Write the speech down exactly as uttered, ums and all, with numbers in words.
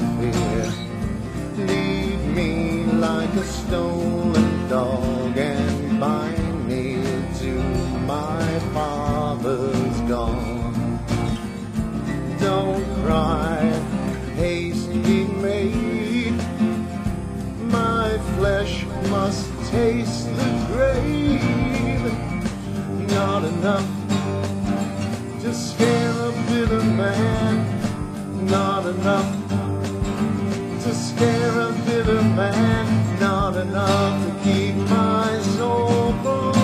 my fear. Lead me like a stolen dog and bind me to my Father's gone. Don't cry, haste be made. My flesh must taste the grave. Not enough to scare a bitter man, not enough to scare a bitter man, not enough to keep my soul.